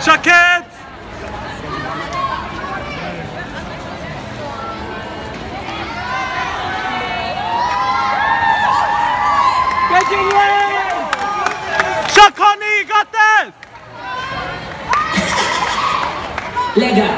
שקט! Chaconi, got this! Legal!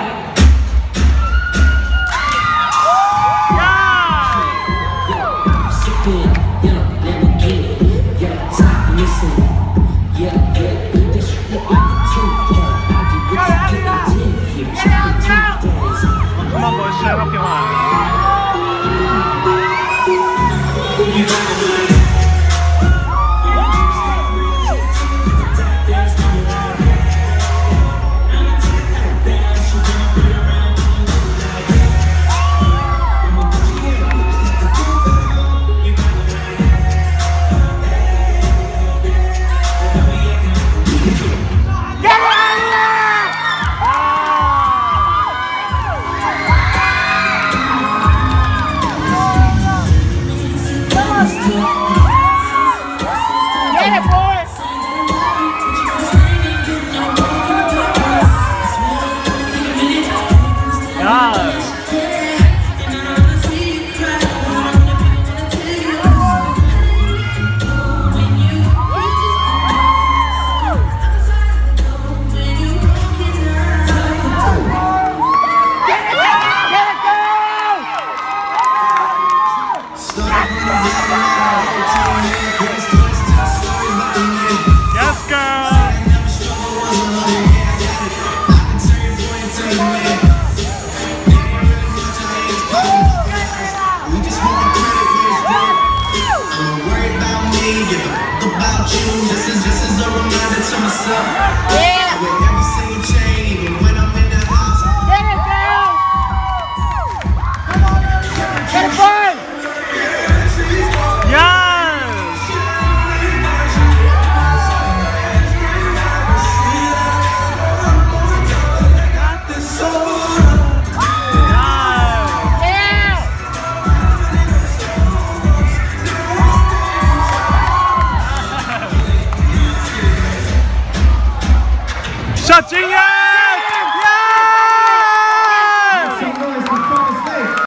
This is a reminder to myself. Yeah.